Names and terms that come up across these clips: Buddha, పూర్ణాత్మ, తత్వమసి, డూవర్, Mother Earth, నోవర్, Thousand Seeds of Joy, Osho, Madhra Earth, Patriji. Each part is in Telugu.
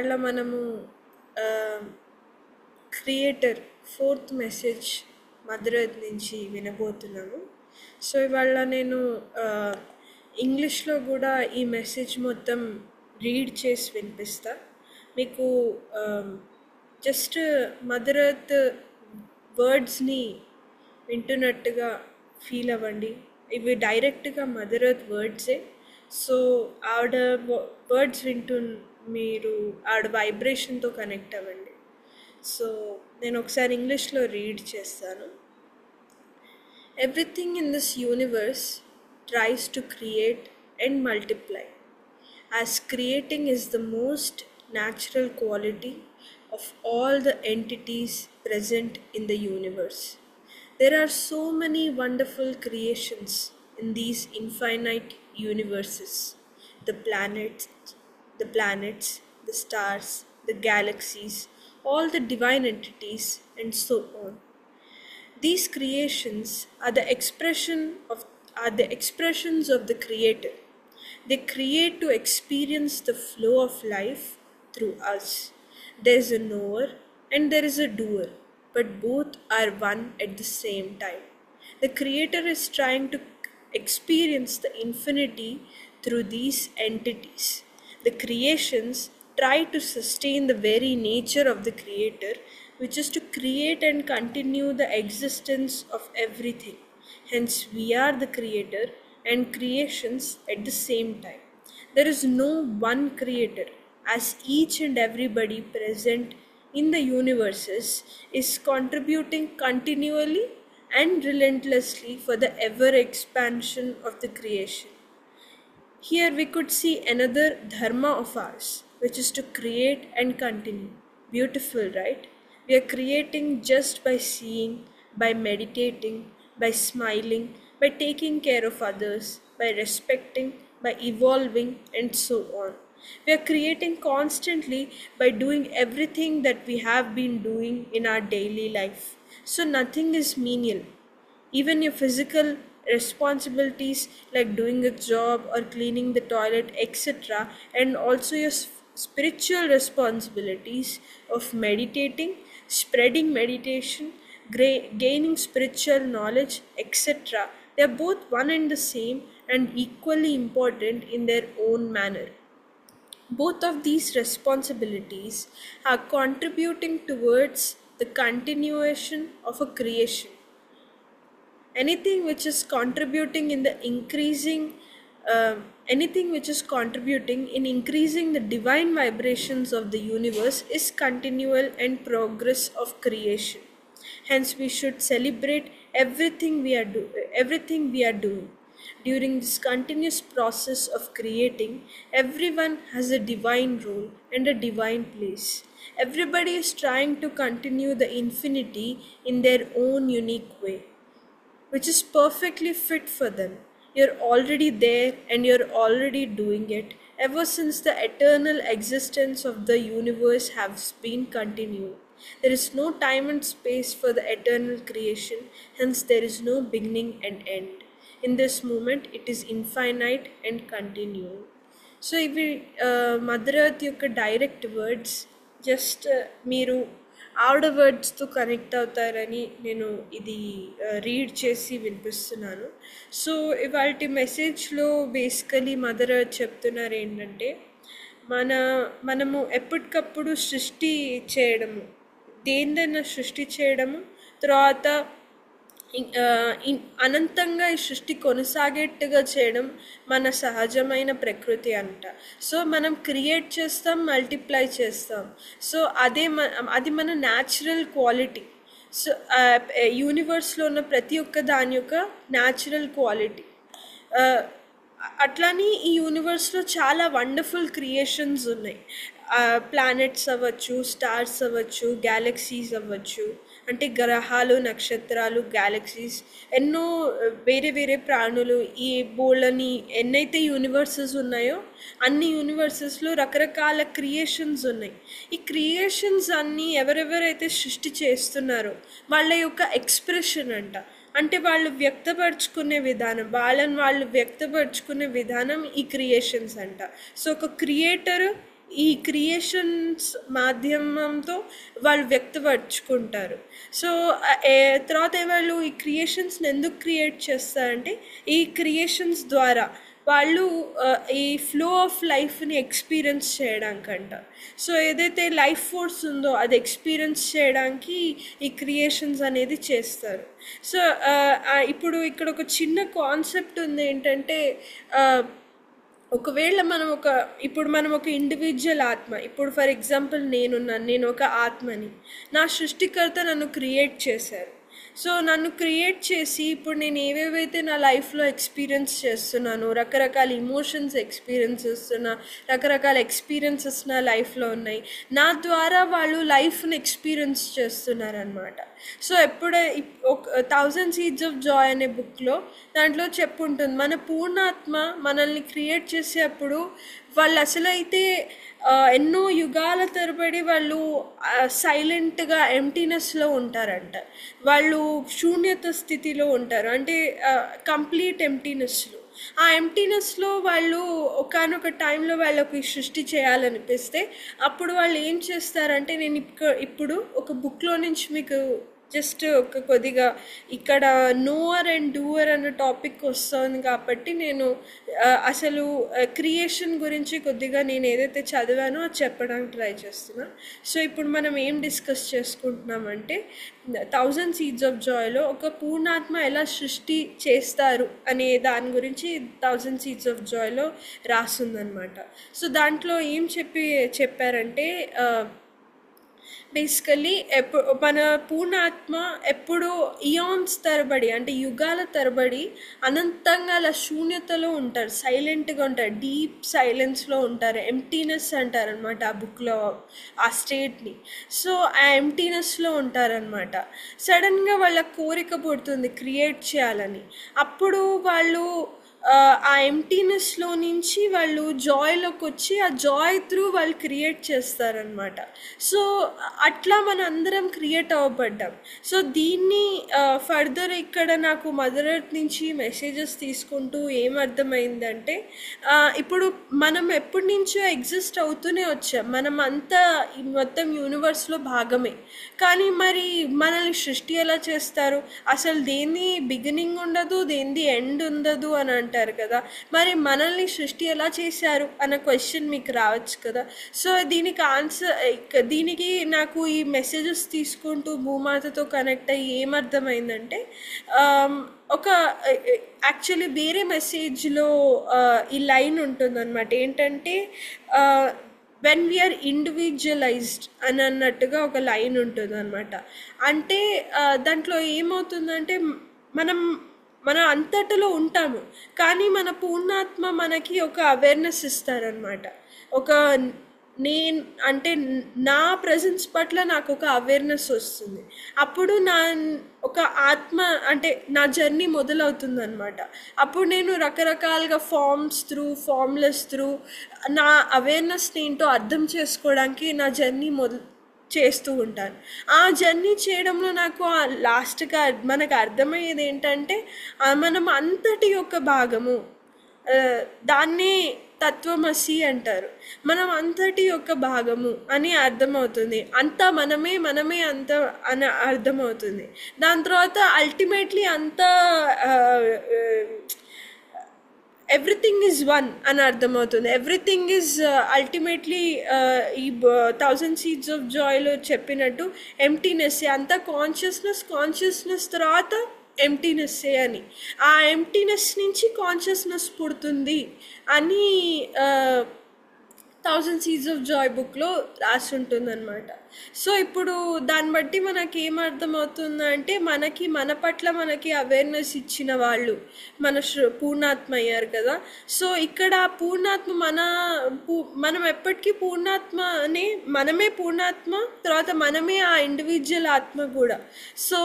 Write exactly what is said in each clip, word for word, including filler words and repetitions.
ఇవాళ మనము creator fourth message mother earth నుంచి వినబోతున్నాము. సో ఇవాళ నేను ఇంగ్లీష్లో కూడా ఈ మెసేజ్ మొత్తం రీడ్ చేసి వినిపిస్తా మీకు. జస్ట్ మదర్ ఎర్త్ వర్డ్స్ని వింటున్నట్టుగా ఫీల్ అవ్వండి. ఇవి డైరెక్ట్గా మదర్ ఎర్త్ వర్డ్సే. సో ఆవిడ వర్డ్స్ వింటూ మీరు ఆవిడ వైబ్రేషన్తో కనెక్ట్ అవ్వండి. సో నేను ఒకసారి ఇంగ్లీష్లో రీడ్ చేస్తాను. Everything in this universe tries to create and multiply as creating is the most natural quality of all the entities present in the universe. There are so many wonderful creations in these infinite universes. The planets, the planets, the stars, the galaxies, all the divine entities and so on. These creations are the expression of are the expressions of the Creator. They create to experience the flow of life through us. There is a knower and there is a doer, but both are one at the same time. The Creator is trying to experience the infinity through these entities. The creations try to sustain the very nature of the Creator, which is to create and continue the existence of everything. Hence, we are the Creator and creations at the same time. There is no one Creator, as each and everybody present in the universes is contributing continually and relentlessly for the ever expansion of the creation. Here we could see another dharma of ours, which is to create and continue. Beautiful, right? We are creating just by seeing, by meditating, by smiling, by taking care of others, by respecting, by evolving, and so on. We are creating constantly by doing everything that we have been doing in our daily life. So nothing is menial. Even your physical responsibilities like doing a job or cleaning the toilet, et cetera, and also your spiritual responsibilities of meditating, spreading meditation, gaining spiritual knowledge, et cetera. They are both one and the same and equally important in their own manner. Both of these responsibilities are contributing towards the continuation of a creation. Anything which is contributing in the increasing, uh, anything which is contributing in increasing the divine vibrations of the universe is continual and progress of creation. Hence, we should celebrate everything we are do- everything we are doing. During this continuous process of creating, everyone has a divine role and a divine place. Everybody is trying to continue the infinity in their own unique way, which is perfectly fit for them. You're already there and you're already doing it ever since the eternal existence of the universe has been continued. There is no time and space for the eternal creation, hence there is no beginning and end. In this moment, it is infinite and continual. So, ఇవి మదర్ ఎర్త్ యొక్క డైరెక్ట్ వర్డ్స్. జస్ట్ మీరు ఆవిడ వర్డ్స్తో కనెక్ట్ అవుతారని నేను ఇది రీడ్ చేసి వినిపిస్తున్నాను. సో ఇవాళ మెసేజ్లో బేసికలీ మదర్ ఎర్త్ చెప్తున్నారు ఏంటంటే మన మనము ఎప్పటికప్పుడు సృష్టి చేయడము, దేనిదైనా సృష్టి చేయడము, తర్వాత అనంతంగా ఈ సృష్టి కొనసాగేట్టుగా చేయడం మన సహజమైన ప్రకృతి అంట. సో మనం క్రియేట్ చేస్తాం, మల్టిప్లై చేస్తాం. సో అదే మ అది మన న్యాచురల్ క్వాలిటీ. సో యూనివర్స్లో ఉన్న ప్రతి ఒక్క దాని యొక్క న్యాచురల్ క్వాలిటీ. అట్లానే ఈ యూనివర్స్లో చాలా వండర్ఫుల్ క్రియేషన్స్ ఉన్నాయి. ప్లానెట్స్ అవ్వచ్చు, స్టార్స్ అవ్వచ్చు, గ్యాలక్సీస్ అవ్వచ్చు, అంటే గ్రహాలు, నక్షత్రాలు, గ్యాలక్సీస్, ఎన్నో వేరే వేరే ప్రాణులు, ఈ బోళ్ళని ఎన్నైతే యూనివర్సెస్ ఉన్నాయో అన్ని యూనివర్సెస్లో రకరకాల క్రియేషన్స్ ఉన్నాయి. ఈ క్రియేషన్స్ అన్నీ ఎవరెవరైతే సృష్టి చేస్తున్నారో వాళ్ళ యొక్క ఎక్స్ప్రెషన్ అంట. అంటే వాళ్ళు వ్యక్తపరుచుకునే విధానం, వాళ్ళని వాళ్ళు వ్యక్తపరుచుకునే విధానం ఈ క్రియేషన్స్ అంట. సో ఒక క్రియేటర్ ఈ క్రియేషన్స్ మాధ్యమంతో వాళ్ళు వ్యక్తపరుచుకుంటారు. సో తర్వాత వాళ్ళు ఈ క్రియేషన్స్ని ఎందుకు క్రియేట్ చేస్తారంటే, ఈ క్రియేషన్స్ ద్వారా వాళ్ళు ఈ ఫ్లో ఆఫ్ లైఫ్ని ఎక్స్పీరియన్స్ చేయడానికంట. సో ఏదైతే లైఫ్ ఫోర్స్ ఉందో అది ఎక్స్పీరియన్స్ చేయడానికి ఈ క్రియేషన్స్ అనేది చేస్తారు. సో ఇప్పుడు ఇక్కడ ఒక చిన్న కాన్సెప్ట్ ఉంది, ఏంటంటే ఒకవేళ మనం ఒక ఇప్పుడు మనం ఒక ఇండివిజువల్ ఆత్మ, ఇప్పుడు ఫర్ ఎగ్జాంపుల్ నేనున్నాను, నేను ఒక ఆత్మని, నా సృష్టికర్త నన్ను క్రియేట్ చేశారు. సో నన్ను క్రియేట్ చేసి ఇప్పుడు నేను ఏవేవైతే నా లైఫ్లో ఎక్స్పీరియన్స్ చేస్తున్నాను, రకరకాల ఇమోషన్స్ ఎక్స్పీరియన్స్ చేస్తున్నా, రకరకాల ఎక్స్పీరియన్సెస్ నా లైఫ్లో ఉన్నాయి, నా ద్వారా వాళ్ళు లైఫ్ని ఎక్స్పీరియన్స్ చేస్తున్నారనమాట. సో ఎప్పుడే ఒక థౌజండ్ సీడ్స్ ఆఫ్ జాయ్ అనే బుక్లో దాంట్లో చెప్పుంటుంది, మన పూర్ణాత్మ మనల్ని క్రియేట్ చేసేప్పుడు వాళ్ళు అసలైతే ఎన్నో యుగాల తరబడి వాళ్ళు సైలెంట్గా ఎంప్టీనెస్లో ఉంటారంట, వాళ్ళు శూన్యత స్థితిలో ఉంటారు, అంటే కంప్లీట్ ఎంప్టీనెస్లో. ఆ ఎంప్టీనెస్లో వాళ్ళు ఒకానొక టైంలో వాళ్ళకి సృష్టి చేయాలనిపిస్తే అప్పుడు వాళ్ళు ఏం చేస్తారంటే, నేను ఇక ఇప్పుడు ఒక బుక్లో నుంచి మీకు జస్ట్ ఒక కొద్దిగా ఇక్కడ నోవర్ అండ్ డూవర్ అన్న టాపిక్ వస్తుంది కాబట్టి నేను అసలు క్రియేషన్ గురించి కొద్దిగా నేను ఏదైతే చదివానో అది చెప్పడానికి ట్రై చేస్తున్నా. సో ఇప్పుడు మనం ఏం డిస్కస్ చేసుకుంటున్నామంటే థౌజండ్ సీడ్స్ ఆఫ్ జాయ్లో ఒక పూర్ణాత్మ ఎలా సృష్టి చేస్తారు అనే దాని గురించి థౌజండ్ సీడ్స్ ఆఫ్ జాయ్లో రాస్తుందనమాట. సో దాంట్లో ఏం చెప్పి చెప్పారంటే, బేసికలీ ఎప్పుడు మన పూర్ణాత్మ ఎప్పుడు ఇయాన్స్ తరబడి, అంటే యుగాల తరబడి అనంతంగా అలా శూన్యతలో ఉంటారు, సైలెంట్గా ఉంటారు, డీప్ సైలెన్స్లో ఉంటారు, ఎంప్టీనెస్ అంటారనమాట ఆ బుక్లో ఆ స్టేట్ని. సో ఆ ఎంప్టీనెస్లో ఉంటారనమాట. సడన్గా వాళ్ళ కోరిక పుడుతుంది క్రియేట్ చేయాలని, అప్పుడు వాళ్ళు ఆ ఎంప్టీనెస్లో నుంచి వాళ్ళు జాయ్లోకి వచ్చి ఆ జాయ్ త్రూ వాళ్ళు క్రియేట్ చేస్తారనమాట. సో అట్లా మన అందరం క్రియేట్ అవ్వబడ్డాం. సో దీన్ని ఫర్దర్ ఇక్కడ నాకు మదర్ ఎర్త్ నుంచి మెసేజెస్ తీసుకుంటూ ఏమర్థమైందంటే, ఇప్పుడు మనం ఎప్పటి నుంచో ఎగ్జిస్ట్ అవుతూనే వచ్చాం, మనం అంతా మొత్తం యూనివర్స్లో భాగమే. కానీ మరి మనల్ని సృష్టి ఎలా చేస్తారు, అసలు దేని బిగినింగ్ ఉండదు, దేనిది ఎండ్ ఉండదు అని అంటారు కదా, మరి మనల్ని సృష్టి ఎలా చేశారు అన్న క్వశ్చన్ మీకు రావచ్చు కదా. సో దీనికి ఆన్సర్, దీనికి నాకు ఈ మెసేజెస్ తీసుకుంటూ భూమాతతో కనెక్ట్ అయ్యి ఏమర్థమైందంటే, ఒక యాక్చువల్లీ వేరే మెసేజ్లో ఈ లైన్ ఉంటుందన్నమాట. ఏంటంటే వెన్ వీఆర్ ఇండివిజువలైజ్డ్ అని అన్నట్టుగా ఒక లైన్ ఉంటుందన్నమాట. అంటే దాంట్లో ఏమవుతుందంటే, మనం మన అంతటిలో ఉంటాము కానీ మన పూర్ణాత్మ మనకి ఒక అవేర్నెస్ ఇస్తారనమాట. ఒక నేను అంటే నా ప్రజెన్స్ పట్ల నాకు ఒక అవేర్నెస్ వస్తుంది, అప్పుడు నా ఒక ఆత్మ అంటే నా జర్నీ మొదలవుతుందన్నమాట. అప్పుడు నేను రకరకాలుగా ఫామ్స్ త్రూ, ఫామ్లెస్ త్రూ నా అవేర్నెస్ ఏంటో అర్థం చేసుకోవడానికి నా జర్నీ మొదలు చేస్తూ ఉంటాను. ఆ జర్నీ చేయడంలో నాకు లాస్ట్గా మనకు అర్థమయ్యేది ఏంటంటే, మనం అంతటి యొక్క భాగము, దాన్నే తత్వమసి అంటారు, మనం అంతటి యొక్క భాగము అని అర్థమవుతుంది. అంతా మనమే, మనమే అంత అని అర్థమవుతుంది. దాని తర్వాత అల్టిమేట్లీ అంతా ఎవ్రీథింగ్ ఈజ్ వన్ అని అర్థమవుతుంది. ఎవ్రీథింగ్ ఈజ్ అల్టిమేట్లీ ఈ థౌజండ్ సీడ్స్ ఆఫ్ జాయ్లో చెప్పినట్టు ఎంప్టీనెస్, అంతా కాన్షియస్నెస్, కాన్షియస్నెస్ తర్వాత ఎంప్టీనెస్సే అని, ఆ ఎంప్టీనెస్ నుంచి కాన్షియస్నెస్ పుడుతుంది అని థౌజండ్ సీడ్స్ ఆఫ్ జాయ్ బుక్లో రాసి ఉంటుందన్నమాట. సో ఇప్పుడు దాన్ని బట్టి మనకి ఏమర్థమవుతుందంటే, మనకి మన పట్ల మనకి అవేర్నెస్ ఇచ్చిన వాళ్ళు మన పూర్ణాత్మ అయ్యారు కదా. సో ఇక్కడ పూర్ణాత్మ మన మనం ఎప్పటికీ పూర్ణాత్మనే, మనమే పూర్ణాత్మ, తర్వాత మనమే ఆ ఇండివిజువల్ ఆత్మ కూడా. సో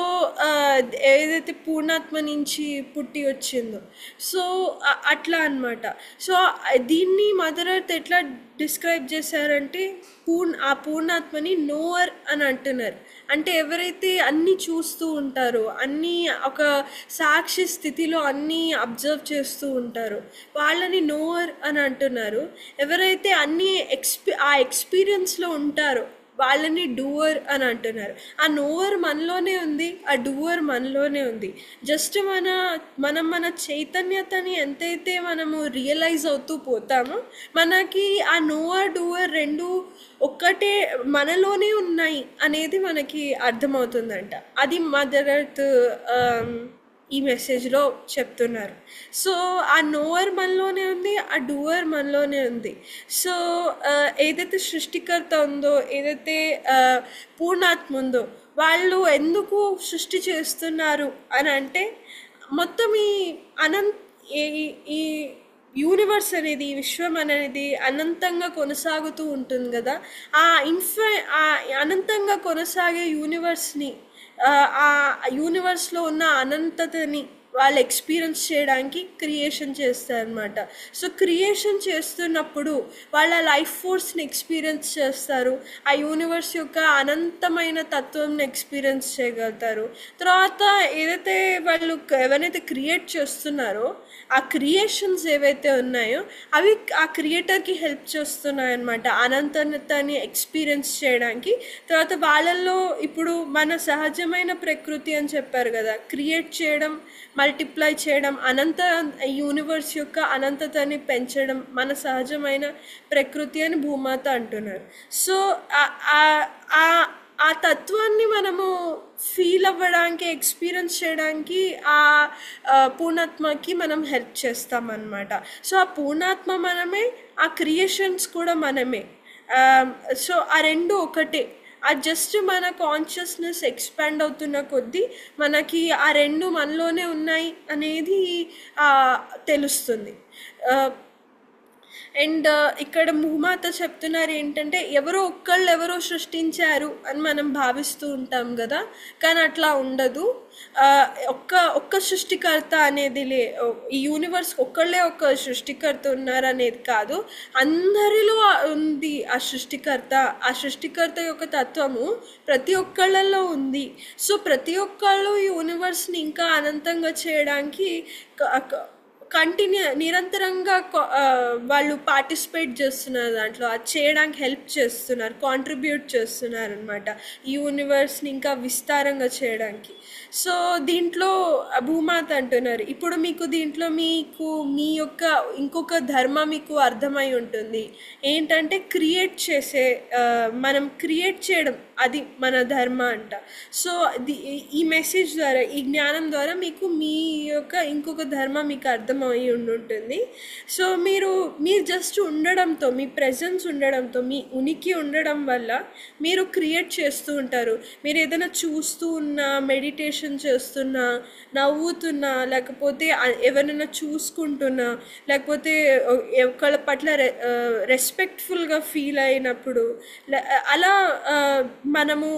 ఏదైతే పూర్ణాత్మ నుంచి పుట్టి వచ్చిందో, సో అట్లా అన్నమాట. సో దీన్ని మదర్ ఎర్త్ ఎట్లా డిస్క్రైబ్ చేశారంటే పూర్ణ ఆ పూర్ణాత్మని నోవర్ అని అంటున్నారు. అంటే ఎవరైతే అన్నీ చూస్తూ ఉంటారో, అన్నీ ఒక సాక్షి స్థితిలో అన్నీ అబ్జర్వ్ చేస్తూ ఉంటారో వాళ్ళని నోవర్ అని అంటున్నారు. ఎవరైతే అన్నీ ఎక్స్పీ ఆ ఎక్స్పీరియన్స్లో ఉంటారో వాళ్ళని డూవర్ అని అంటున్నారు. ఆ నోవర్ మనలోనే ఉంది, ఆ డూవర్ మనలోనే ఉంది. జస్ట్ మన మనం మన చైతన్యతని ఎంతైతే మనము రియలైజ్ అవుతూ పోతామో మనకి ఆ నోవర్ డూవర్ రెండు ఒక్కటే మనలోనే ఉన్నాయి అనేది మనకి అర్థమవుతుందంట. అది మదర్ ఎర్త్ ఈ మెసేజ్లో చెప్తున్నారు. సో ఆ నోవర్ మనలోనే ఉంది, ఆ డూవర్ మనలోనే ఉంది. సో ఏదైతే సృష్టికర్త ఉందో, ఏదైతే పూర్ణాత్మ ఉందో, వాళ్ళు ఎందుకు సృష్టి చేస్తున్నారు అని అంటే మొత్తం ఈ అనంత ఈ యూనివర్స్ అనేది, విశ్వం అనేది అనంతంగా కొనసాగుతూ ఉంటుంది కదా. ఆ ఇన్ఫై ఆ అనంతంగా కొనసాగే యూనివర్స్ని, ఆ యూనివర్స్లో ఉన్న అనంతతని వాళ్ళు ఎక్స్పీరియన్స్ చేయడానికి క్రియేషన్ చేస్తారనమాట. సో క్రియేషన్ చేస్తున్నప్పుడు వాళ్ళ లైఫ్ ఫోర్స్ని ఎక్స్పీరియన్స్ చేస్తారు, ఆ యూనివర్స్ యొక్క అనంతమైన తత్వంని ఎక్స్పీరియన్స్ చేయగలుగుతారు. తర్వాత ఏదైతే వాళ్ళు ఎవరైతే క్రియేట్ చేస్తున్నారో ఆ క్రియేషన్స్ ఏవైతే ఉన్నాయో అవి ఆ క్రియేటర్కి హెల్ప్ చేస్తున్నాయన్నమాట అనంతతని ఎక్స్పీరియన్స్ చేయడానికి. తర్వాత వాళ్ళల్లో ఇప్పుడు మన సహజమైన ప్రకృతి అని చెప్పారు కదా, క్రియేట్ చేయడం, మల్టిప్లై చేయడం, అనంత యూనివర్స్ యొక్క అనంతతని పెంచడం మన సహజమైన ప్రకృతి అని భూమాత అంటున్నారు. సో ఆ తత్వాన్ని మనము ఫీల్ అవ్వడానికి, ఎక్స్పీరియన్స్ చేయడానికి ఆ పూర్ణాత్మకి మనం హెల్ప్ చేస్తామన్నమాట. సో ఆ పూర్ణాత్మ మనమే, ఆ క్రియేషన్స్ కూడా మనమే. సో ఆ రెండు ఒకటే. ఆ జస్ట్ మన కాన్షియస్నెస్ ఎక్స్పాండ్ అవుతున్న కొద్దీ మనకి ఆ రెండు మనలోనే ఉన్నాయి అనేది తెలుస్తుంది. అండ్ ఇక్కడ భూమాత చెప్తున్నారు ఏంటంటే, ఎవరో ఒక్కళ్ళు ఎవరో సృష్టించారు అని మనం భావిస్తూ ఉంటాం కదా, కానీ అట్లా ఉండదు. ఒక్క ఒక్క సృష్టికర్త అనేది లే, ఈ యూనివర్స్ ఒక్కళ్ళే ఒక్క సృష్టికర్త ఉన్నారు అనేది కాదు, అందరిలో ఉంది ఆ సృష్టికర్త. ఆ సృష్టికర్త యొక్క తత్వము ప్రతి ఒక్కళ్ళలో ఉంది. సో ప్రతి ఒక్కళ్ళు ఈ యూనివర్స్ని ఇంకా అనంతంగా చేయడానికి కంటిన్యూ నిరంతరంగా వాళ్ళు పార్టిసిపేట్ చేస్తున్నారు, దాంట్లో అది చేయడానికి హెల్ప్ చేస్తున్నారు, కాంట్రిబ్యూట్ చేస్తున్నారు అనమాట ఈ యూనివర్స్ని ఇంకా విస్తారంగా చేయడానికి. సో దీంట్లో భూమాత అంటున్నారు, ఇప్పుడు మీకు దీంట్లో మీకు మీ యొక్క ఇంకొక ధర్మ మీకు అర్థమై ఉంటుంది ఏంటంటే క్రియేట్ చేసే, మనం క్రియేట్ చేయడం అది మన ధర్మ అంట. సో ఈ మెసేజ్ ద్వారా, ఈ జ్ఞానం ద్వారా మీకు మీ యొక్క ఇంకొక ధర్మ మీకు అర్థం అయి ఉంటుంది. సో మీరు మీరు జస్ట్ ఉండడంతో, మీ ప్రెజెన్స్ ఉండడంతో, మీ ఉనికి ఉండడం వల్ల మీరు క్రియేట్ చేస్తూ ఉంటారు. మీరు ఏదైనా చూస్తూ ఉన్నా, మెడిటేషన్ చేస్తున్నా, నవ్వుతున్నా, లేకపోతే ఎవరైనా చూసుకుంటున్నా, లేకపోతే ఒకళ్ళ పట్ల రె రెస్పెక్ట్ఫుల్గా ఫీల్ అయినప్పుడు, అలా మనము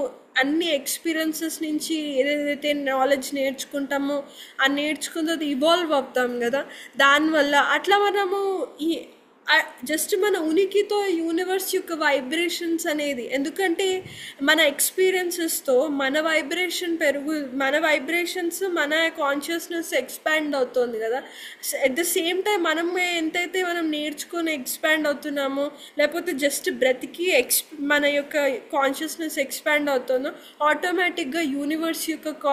అన్ని ఎక్స్పీరియన్సెస్ నుంచి ఏదైతే నాలెడ్జ్ నేర్చుకుంటామో ఆ నేర్చుకున్నది ఇవాల్వ్ అవుతాం కదా, దానివల్ల అట్లా మనము ఈ జస్ట్ మన ఉనికితో యూనివర్స్ యొక్క వైబ్రేషన్స్ అనేది, ఎందుకంటే మన ఎక్స్పీరియన్సెస్తో మన వైబ్రేషన్ పెరుగు మన వైబ్రేషన్స్ మన కాన్షియస్నెస్ ఎక్స్పాండ్ అవుతుంది కదా. అట్ ద సేమ్ టైం మనం ఎంతైతే మనం నేర్చుకుని ఎక్స్పాండ్ అవుతున్నామో, లేకపోతే జస్ట్ బ్రతికి ఎక్స్ మన యొక్క కాన్షియస్నెస్ ఎక్స్పాండ్ అవుతుందో, ఆటోమేటిక్గా యూనివర్స్ యొక్క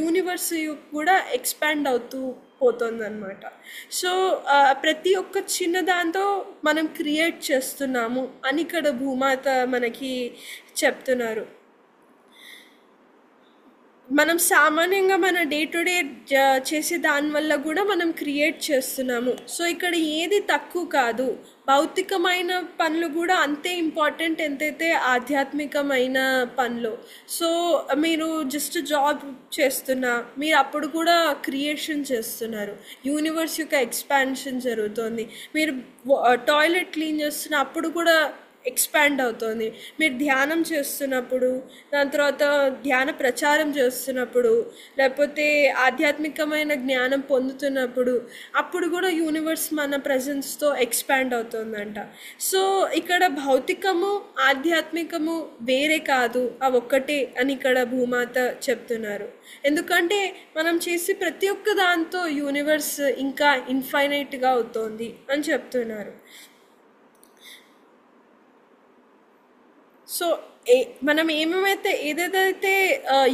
యూనివర్స్ కూడా ఎక్స్పాండ్ అవుతూ పోతుందన్నమాట. సో ప్రతి ఒక్క చిన్న దాంతో మనం క్రియేట్ చేస్తున్నాము అని ఇక్కడ భూమాత మనకి చెప్తున్నారు. మనం సామాన్యంగా మన డే టు డే చేసే దానివల్ల కూడా మనం క్రియేట్ చేస్తున్నాము. సో ఇక్కడ ఏది తక్కువ కాదు, భౌతికమైన పనులు కూడా అంతే ఇంపార్టెంట్ ఎంతైతే ఆధ్యాత్మికమైన పనులు. సో మీరు జస్ట్ జాబ్ చేస్తున్నా మీరు అప్పుడు కూడా క్రియేషన్ చేస్తున్నారు, యూనివర్స్ యొక్క ఎక్స్పాన్షన్ జరుగుతుంది. మీరు టాయిలెట్ క్లీన్ చేస్తున్న అప్పుడు కూడా ఎక్స్పాండ్ అవుతుంది. మీరు ధ్యానం చేస్తున్నప్పుడు, దాని తర్వాత ధ్యాన ప్రచారం చేస్తున్నప్పుడు, లేకపోతే ఆధ్యాత్మికమైన జ్ఞానం పొందుతున్నప్పుడు, అప్పుడు కూడా యూనివర్స్ మన ప్రజెన్స్తో ఎక్స్పాండ్ అవుతుందంట. సో ఇక్కడ భౌతికము ఆధ్యాత్మికము వేరే కాదు, అవి ఒక్కటే అని ఇక్కడ భూమాత చెప్తున్నారు. ఎందుకంటే మనం చేసే ప్రతి ఒక్క దాంతో యూనివర్స్ ఇంకా ఇన్ఫైనైట్గా అవుతుంది అని చెప్తున్నారు. సో ఏ మనం ఏమేమైతే ఏదేదైతే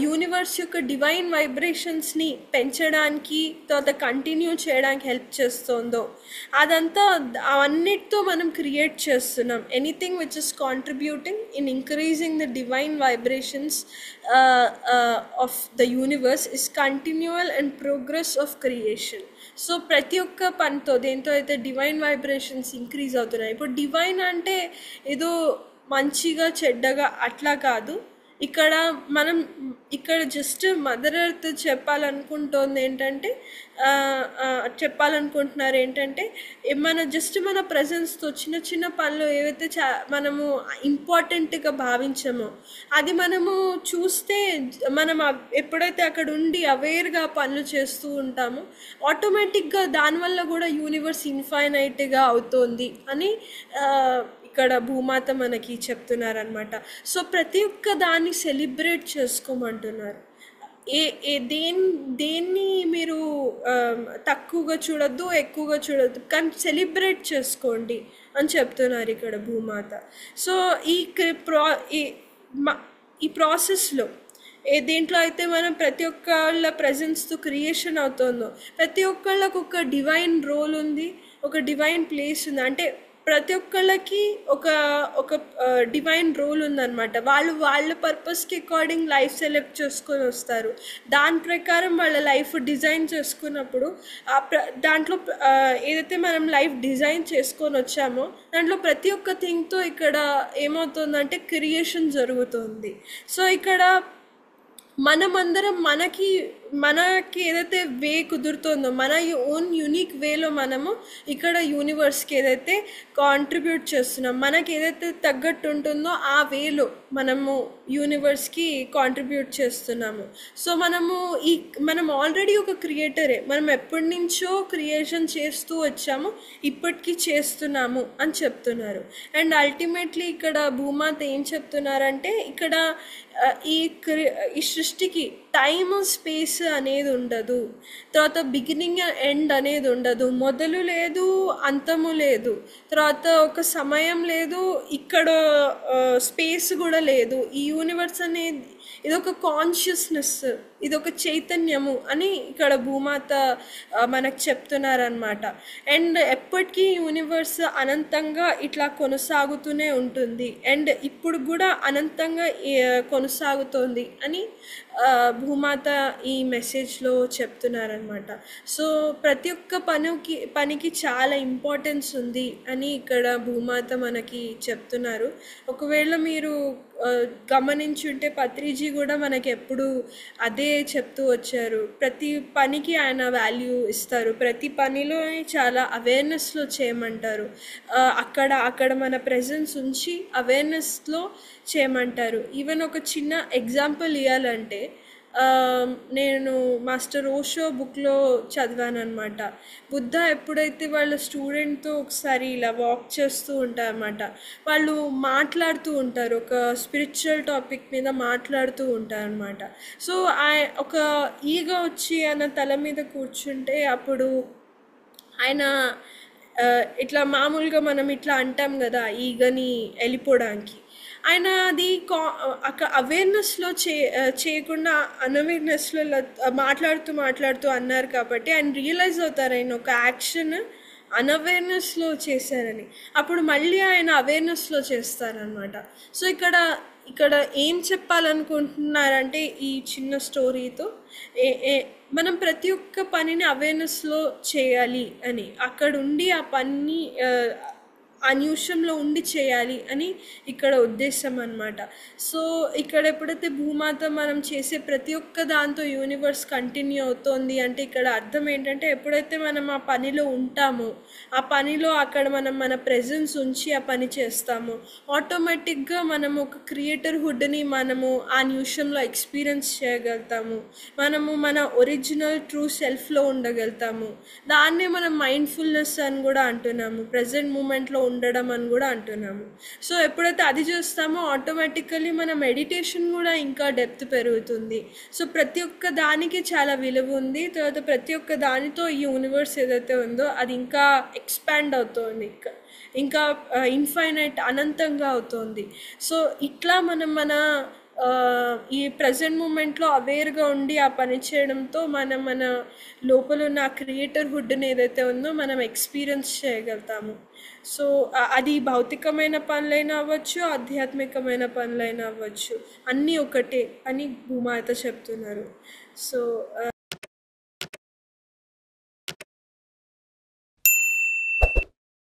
యూనివర్స్ యొక్క డివైన్ వైబ్రేషన్స్ని పెంచడానికి, తర్వాత కంటిన్యూ చేయడానికి హెల్ప్ చేస్తుందో అదంతా అవన్నిటితో మనం క్రియేట్ చేస్తున్నాం. Anything which is contributing in increasing the divine vibrations of the universe is continual and progress of creation. So ప్రతి ఒక్క పనితో, దేంతో అయితే డివైన్ వైబ్రేషన్స్ ఇంక్రీజ్ అవుతున్నాయి, ఇప్పుడు డివైన్ అంటే ఏదో మంచిగా చెడ్డగా అట్లా కాదు. ఇక్కడ మనం ఇక్కడ జస్ట్ మదర్ ఎర్త్ చెప్పాలనుకుంటుంది ఏంటంటే చెప్పాలనుకుంటున్నారు ఏంటంటే మన జస్ట్ మన ప్రజెన్స్తో చిన్న చిన్న పనులు ఏవైతే చా మనము ఇంపార్టెంట్గా భావించామో అది మనము చూస్తే, మనం ఎప్పుడైతే అక్కడ ఉండి అవేర్గా పనులు చేస్తూ ఉంటామో ఆటోమేటిక్గా దానివల్ల కూడా యూనివర్స్ ఇన్ఫైనైట్గా అవుతుంది అని ఇక్కడ భూమాత మనకి చెప్తున్నారనమాట. సో ప్రతి ఒక్క దాన్ని సెలబ్రేట్ చేసుకోమంటున్నారు. ఏ ఏ దేని దేన్ని మీరు తక్కువగా చూడొద్దు, ఎక్కువగా చూడొద్దు, కానీ సెలబ్రేట్ చేసుకోండి అని చెప్తున్నారు ఇక్కడ భూమాత. సో ఈ ప్రో ఈ ప్రాసెస్లో ఏ దేంట్లో అయితే మనం ప్రతి ఒక్కళ్ళ ప్రజెన్స్తో క్రియేషన్ అవుతుందో, ప్రతి ఒక్కళ్ళకు ఒక డివైన్ రోల్ ఉంది, ఒక డివైన్ ప్లేస్ ఉంది. అంటే ప్రతి ఒక్కళ్ళకి ఒక ఒక డివైన్ రోల్ ఉందన్నమాట. వాళ్ళు వాళ్ళ పర్పస్కి అకార్డింగ్ లైఫ్ సెలెక్ట్ చేసుకొని వస్తారు. దాని ప్రకారం వాళ్ళ లైఫ్ డిజైన్ చేసుకున్నప్పుడు ఆ ప్ర దాంట్లో ఏదైతే మనం లైఫ్ డిజైన్ చేసుకొని వచ్చామో దాంట్లో ప్రతి ఒక్క థింగ్తో ఇక్కడ ఏమవుతుందంటే క్రియేషన్ జరుగుతుంది. సో ఇక్కడ మనమందరం మనకి మనకి ఏదైతే వే కుదురుతుందో, మన ఓన్ యూనిక్ వేలో మనము ఇక్కడ యూనివర్స్కి ఏదైతే కాంట్రిబ్యూట్ చేస్తున్నాం, మనకి ఏదైతే తగ్గట్టు ఉంటుందో ఆ వేలో మనము యూనివర్స్కి కాంట్రిబ్యూట్ చేస్తున్నాము. సో మనము ఈ మనం ఆల్రెడీ ఒక క్రియేటరే, మనం ఎప్పటి నుంచో క్రియేషన్ చేస్తూ వచ్చాము, ఇప్పటికీ చేస్తున్నాము అని చెప్తున్నారు. అండ్ అల్టిమేట్లీ ఇక్కడ భూమాత ఏం చెప్తున్నారంటే ఇక్కడ ఈ ఈ సృష్టికి టైమ్ స్పేస్ అనేది ఉండదు, తర్వాత బిగినింగ్ ఎండ్ అనేది ఉండదు, మొదలు లేదు అంతము లేదు, తర్వాత ఒక సమయం లేదు, ఇక్కడ స్పేస్ కూడా లేదు. ఈ యూనివర్స్ అనేది ఇదొక కాన్షియస్నెస్, ఇదొక చైతన్యము అని ఇక్కడ భూమాత మనకు చెప్తున్నారనమాట. అండ్ ఎప్పటికీ యూనివర్స్ అనంతంగా ఇట్లా కొనసాగుతూనే ఉంటుంది, అండ్ ఇప్పుడు కూడా అనంతంగా కొనసాగుతోంది అని భూమాత ఈ మెసేజ్లో చెప్తున్నారనమాట. సో ప్రతి ఒక్క పనికి పనికి చాలా ఇంపార్టెన్స్ ఉంది అని ఇక్కడ భూమాత మనకి చెప్తున్నారు. ఒకవేళ మీరు గమనించుంటే పత్రిజీ కూడా మనకి ఎప్పుడు అదే చెప్తూ వచ్చారు. ప్రతి పనికి ఆయన వాల్యూ ఇస్తారు, ప్రతి పనిలో చాలా అవేర్నెస్లో చేయమంటారు, అక్కడ అక్కడ మన ప్రెజెన్స్ ఉంచి అవేర్నెస్లో చేయమంటారు. ఈవెన్ ఒక చిన్న ఎగ్జాంపుల్ ఇవ్వాలంటే నేను మాస్టర్ ఓషో బుక్లో చదివాను అనమాట. బుద్ధ ఎప్పుడైతే వాళ్ళ స్టూడెంట్తో ఒకసారి ఇలా వాక్ చేస్తూ ఉంటారన్నమాట, వాళ్ళు మాట్లాడుతూ ఉంటారు, ఒక స్పిరిచువల్ టాపిక్ మీద మాట్లాడుతూ ఉంటారన్నమాట. సో ఆ ఒక ఈగ వచ్చి ఆయన తల మీద కూర్చుంటే అప్పుడు ఆయన ఇట్లా మామూలుగా మనం ఇట్లా అంటాం కదా ఈగని వెళ్ళిపోవడానికి, ఆయన అది కా అవేర్నెస్లో చే చేయకుండా అనవేర్నెస్లో మాట్లాడుతూ మాట్లాడుతూ అన్నారు కాబట్టి ఆయన రియలైజ్ అవుతారు ఆయన ఒక యాక్షన్ అనవేర్నెస్లో చేశారని. అప్పుడు మళ్ళీ ఆయన అవేర్నెస్లో చేస్తారనమాట. సో ఇక్కడ ఇక్కడ ఏం చెప్పాలనుకుంటున్నారంటే ఈ చిన్న స్టోరీతో ఏ ఏ మనం ప్రతి ఒక్క పనిని అవేర్నెస్లో చేయాలి అని, అక్కడ ఉండి ఆ పని అన్యూషంలో ఉండి చేయాలి అని ఇక్కడ ఉద్దేశం అన్నమాట. సో ఇక్కడ ఎప్పుడైతే భూమాత మనం చేసే ప్రతి ఒక్క దాంతో యూనివర్స్ కంటిన్యూ అవుతోంది అంటే ఇక్కడ అర్థం ఏంటంటే, ఎప్పుడైతే మనం ఆ పనిలో ఉంటామో, ఆ పనిలో అక్కడ మనం మన ప్రెజెన్స్ ఉంచి ఆ పని చేస్తామో, ఆటోమేటిక్గా మనము ఒక క్రియేటర్హుడ్ని మనము ఆ న్యూషంలో ఎక్స్పీరియన్స్ చేయగలుగుతాము. మనము మన ఒరిజినల్ ట్రూ సెల్ఫ్లో ఉండగలుగుతాము. దాన్నే మనం మైండ్ఫుల్నెస్ అని కూడా అంటున్నాము, ప్రజెంట్ మూమెంట్లో ఉండడం అని కూడా అంటున్నాము. సో ఎప్పుడైతే అది చేస్తామో ఆటోమేటికలీ మన మెడిటేషన్ కూడా ఇంకా డెప్త్ పెరుగుతుంది. సో ప్రతి ఒక్క దానికి చాలా విలువ ఉంది. తర్వాత ప్రతి ఒక్క దానితో ఈ యూనివర్స్ ఏదైతే ఉందో అది ఇంకా ఎక్స్పాండ్ అవుతుంది, ఇంకా ఇంకా ఇన్ఫైనైట్, అనంతంగా అవుతుంది. సో ఇట్లా మనం మన ఈ ప్రజెంట్ మూమెంట్లో అవేర్గా ఉండి ఆ పని చేయడంతో మనం మన లోపల ఉన్న క్రియేటర్హుడ్ని ఏదైతే ఉందో మనం ఎక్స్పీరియన్స్ చేయగలుగుతాము. సో అది భౌతికమైన పనులైనా అవ్వచ్చు, ఆధ్యాత్మికమైన పనులైనా అవ్వచ్చు, అన్నీ ఒకటే అని భూమాత చెప్తున్నారు. సో